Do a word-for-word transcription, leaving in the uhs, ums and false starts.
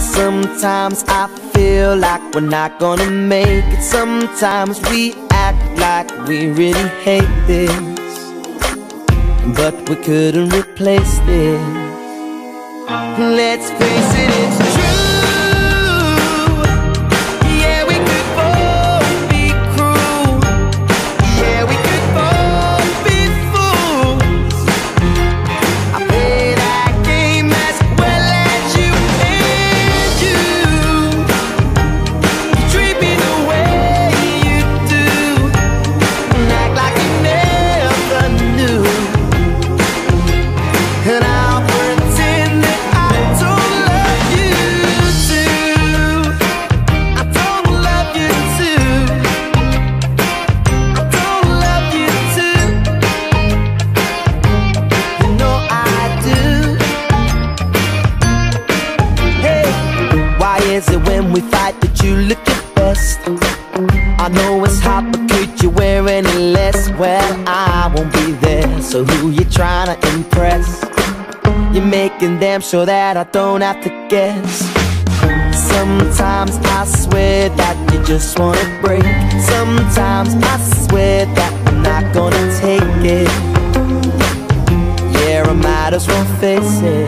Sometimes I feel like we're not gonna make it. Sometimes we act like we really hate this, but we couldn't replace this. Let's face it, it's true. Is it when we fight that you look your best? I know it's hot, but could you wear any less? Well, I won't be there, so who you trying to impress? You're making them so that I don't have to guess. Sometimes I swear that you just wanna break. Sometimes I swear that I'm not gonna take it. Yeah, I might as well face it.